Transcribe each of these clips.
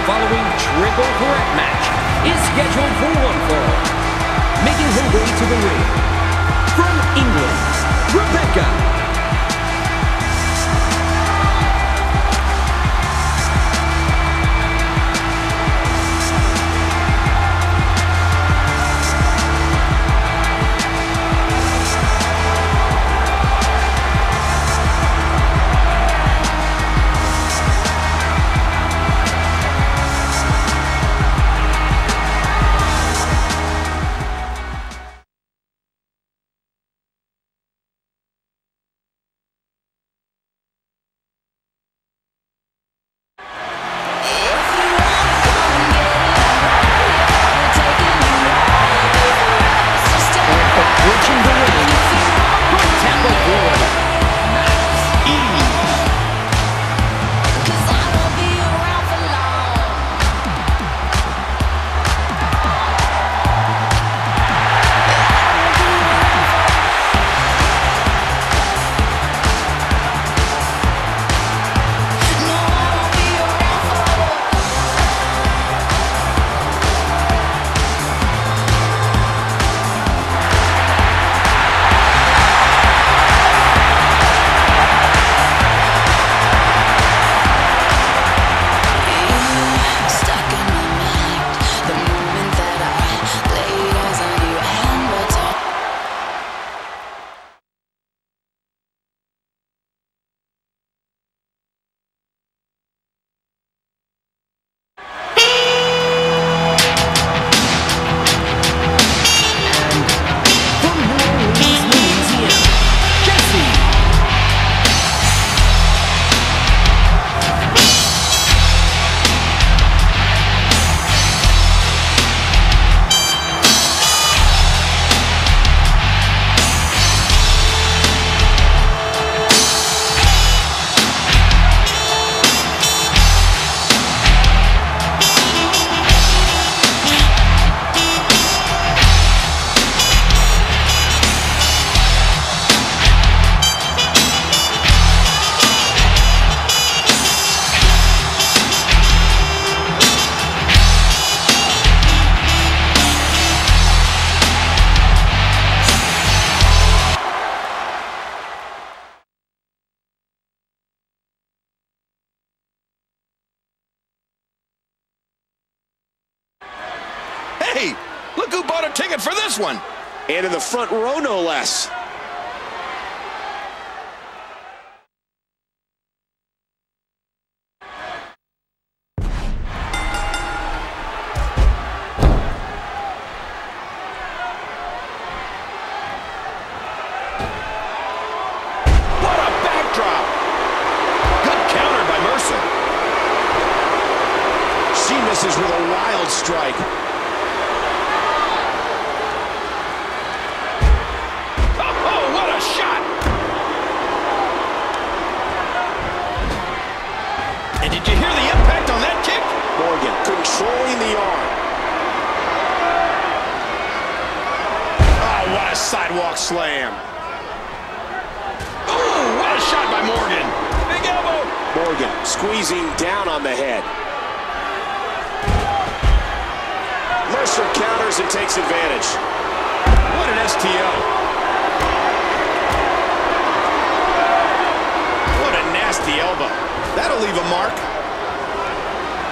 The following triple threat match is scheduled for one fall. Making her way to the ring, from England, Rebecca. Hey, look who bought a ticket for this one. And in the front row, no less. What a backdrop. Good counter by Mercer. She misses with a wild strike. Morgan controlling the arm. Oh, what a sidewalk slam. Oh, what a shot by Morgan. Big elbow. Morgan squeezing down on the head. Mercer counters and takes advantage. What an STO. What a nasty elbow. That'll leave a mark.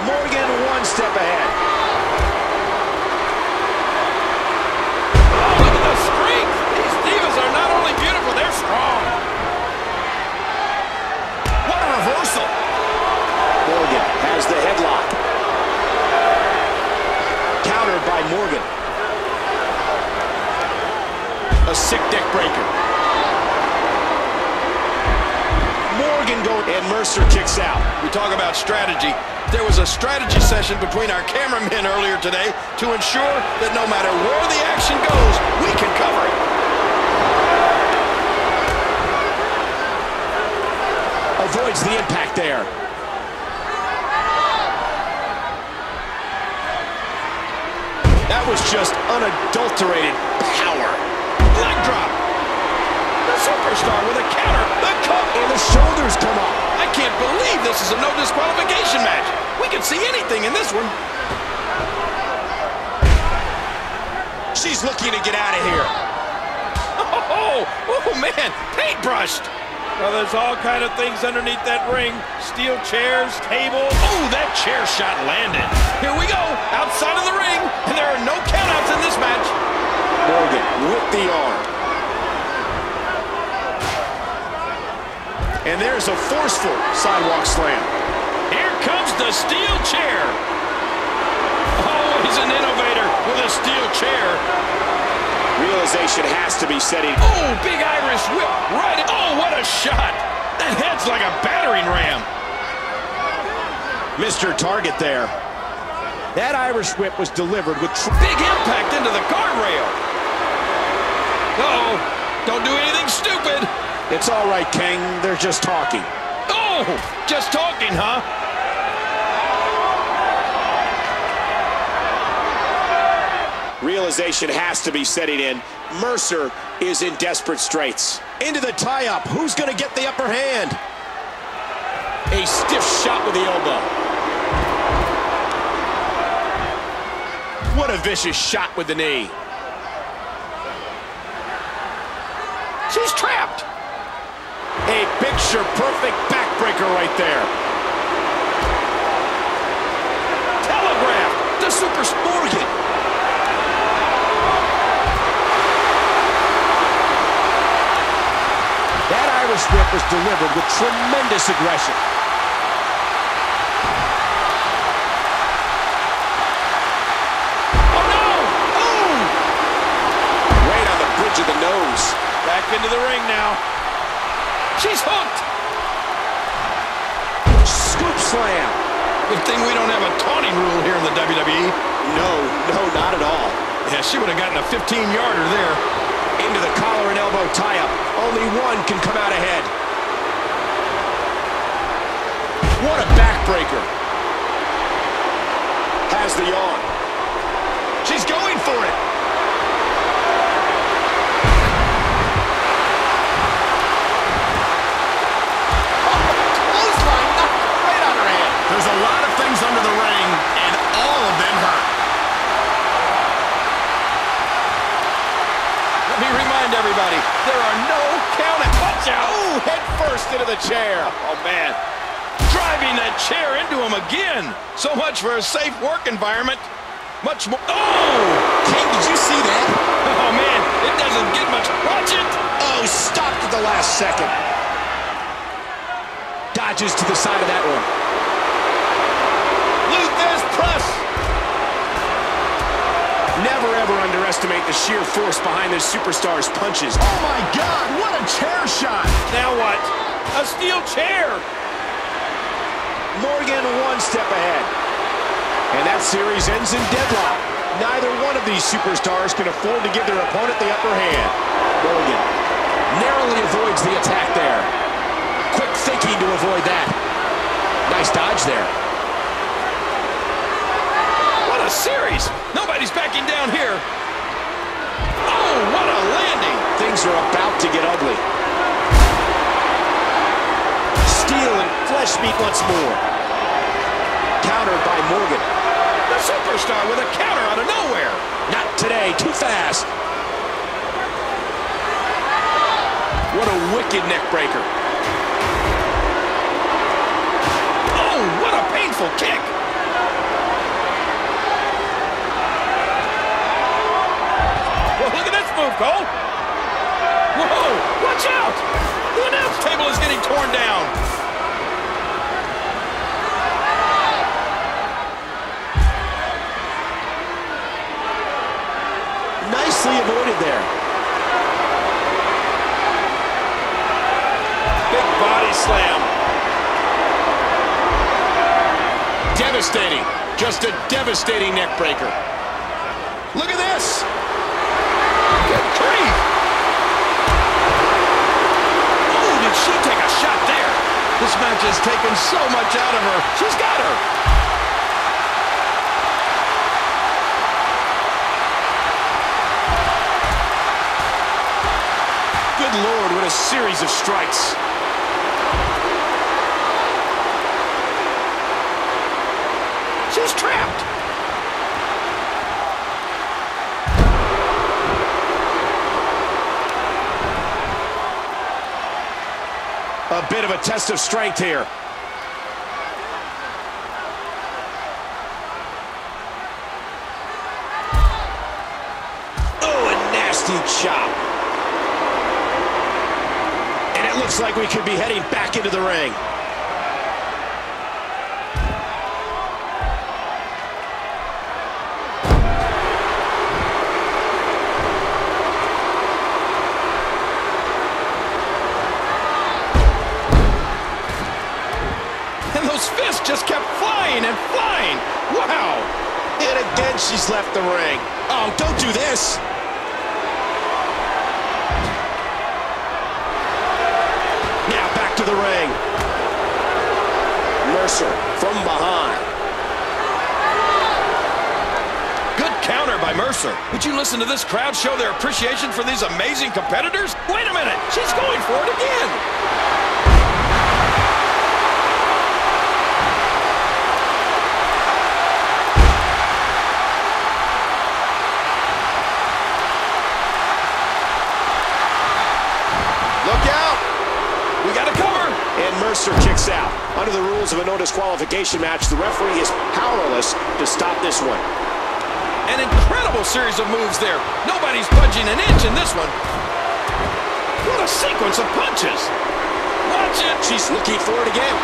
Morgan one step ahead. Oh, look at the strength. These divas are not only beautiful, they're strong. What a reversal. Morgan has the headlock. Countered by Morgan. A sick deck breaker. Morgan going, and Mercer kicks out. We talk about strategy. There was a strategy session between our cameramen earlier today to ensure that no matter where the action goes, we can cover it. Avoids the impact there. That was just unadulterated power. Leg drop. The superstar with a counter. The cup and the shoulders come up. I can't believe this is a no disqualification match. We can see anything in this one. She's looking to get out of here. Oh, oh man, paintbrushed. Well, there's all kind of things underneath that ring. Steel chairs, tables. Oh, that chair shot landed. Here we go, outside of the ring, and there are no countouts in this match. Morgan with the arm. And there's a forceful sidewalk slam. Here comes the steel chair. Oh, he's an innovator with a steel chair. Realization has to be setting. Oh, big Irish whip right in. Oh, what a shot. That head's like a battering ram. Mr. Target there. That Irish whip was delivered with big impact into the guardrail. Uh-oh, don't do anything stupid. It's all right, King. They're just talking. Oh, just talking, huh? Realization has to be setting in. Mercer is in desperate straits. Into the tie-up. Who's going to get the upper hand? A stiff shot with the elbow. What a vicious shot with the knee. She's trapped. A picture-perfect backbreaker right there. Telegraph the Super Morgan. That Irish whip was delivered with tremendous aggression. Oh, no! Ooh! Right on the bridge of the nose. Back into the ring now. She's hooked. Scoop slam. Good thing we don't have a taunting rule here in the WWE. No, not at all. Yeah, she would have gotten a 15-yarder there. Into the collar and elbow tie-up. Only one can come out ahead. What a backbreaker. Has the arm. She's going for it. There's a lot of things under the ring, and all of them hurt. Let me remind everybody, there are no countouts. Watch out! Oh, head first into the chair. Oh, man. Driving that chair into him again. So much for a safe work environment. Much more. Oh! King, did you see that? Oh, man, it doesn't get much. Watch it! Oh, stopped at the last second. Dodges to the side of that one. Lou Thesz press. Never, ever underestimate the sheer force behind this superstar's punches. Oh, my God, what a chair shot. Now what? A steel chair. Morgan one step ahead. And that series ends in deadlock. Neither one of these superstars can afford to give their opponent the upper hand. Morgan narrowly avoids the attack there. Quick thinking to avoid that. Nice dodge there. Series. Nobody's backing down here. Oh, what a landing. Things are about to get ugly. Steel and flesh meet once more. Countered by Morgan. The superstar with a counter out of nowhere. Not today. Too fast. What a wicked neck breaker. Oh, what a painful kick. Move, Cole. Whoa, watch out! The announce table is getting torn down. Nicely avoided there. Big body slam. Devastating. Just a devastating neck breaker. Look at this! Oh, did she take a shot there? This match has taken so much out of her. She's got her. Good Lord, what a series of strikes. She's trapped. A bit of a test of strength here. Chop. And it looks like we could be heading back into the ring. And those fists just kept flying and flying. Wow. And again, she's left the ring. Oh, don't do this. To the ring. Mercer from behind. Good counter by Mercer. Would you listen to this crowd show their appreciation for these amazing competitors? Wait a minute, she's going for it again. Mercer kicks out. Under the rules of a no disqualification match, the referee is powerless to stop this one. An incredible series of moves there. Nobody's budging an inch in this one. What a sequence of punches. Watch it. She's looking for it again.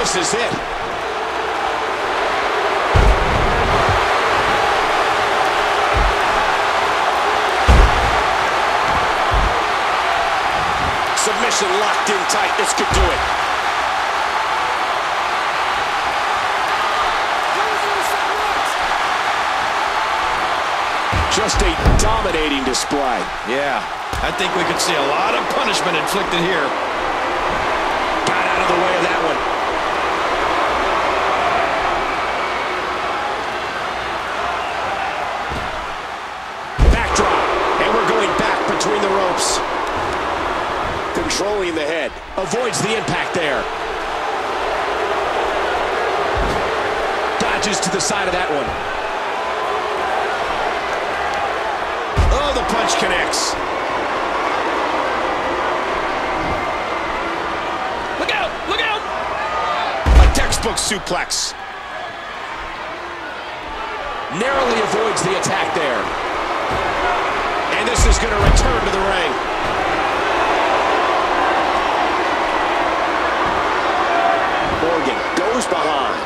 This is it. Submission locked in tight. This could do it. Just a dominating display. Yeah, I think we could see a lot of punishment inflicted here. Got out of the way of that one. Backdrop, and we're going back between the ropes. Controlling the head. Avoids the impact there. Dodges to the side of that one. Oh, the punch connects. Look out! Look out! A textbook suplex. Narrowly avoids the attack there. And this is going to return to the ring. Morgan goes behind.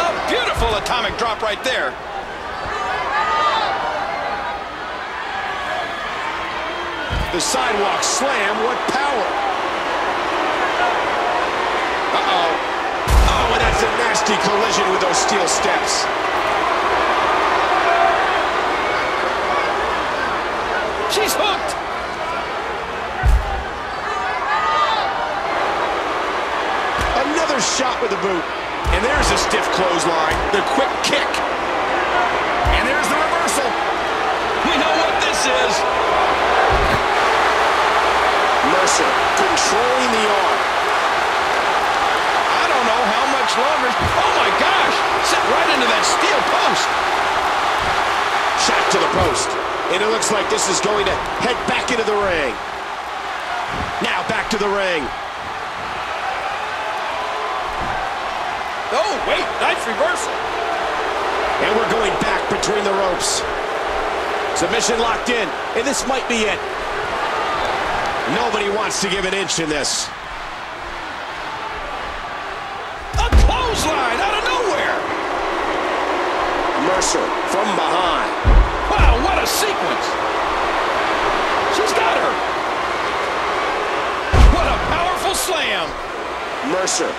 A beautiful atomic drop right there. The sidewalk slam, what power. Uh-oh. Oh, and that's a nasty collision with those steel steps. She's hooked. Shot with the boot, and there's a stiff clothesline, the quick kick, and there's the reversal. We know what this is. Mercer controlling the arm. I don't know how much longer. Oh my gosh, set right into that steel post. Shot to the post, and it looks like this is going to head back into the ring. Now back to the ring. Oh, wait, nice reversal. And we're going back between the ropes. Submission locked in, and this might be it. Nobody wants to give an inch in this. A clothesline out of nowhere. Mercer from behind. Wow, what a sequence. She's got her. What a powerful slam. Mercer.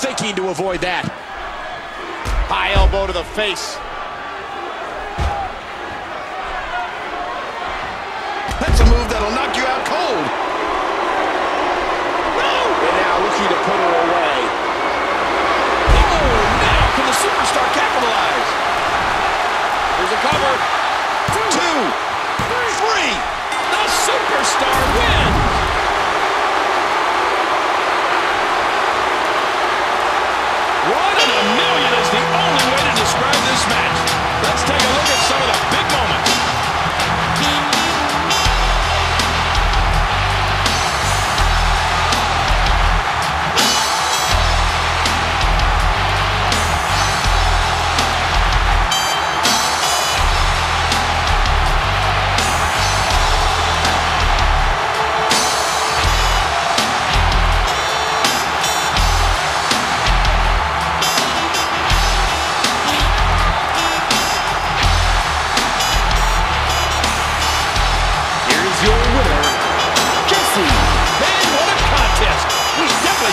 Thinking to avoid that. High elbow to the face. That's a move that'll knock you out cold. No! And now looking to put her away. Oh, now can the superstar capitalize? There's a cover. Two. Three. The superstar wins.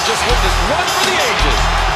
just witnessed one for the ages.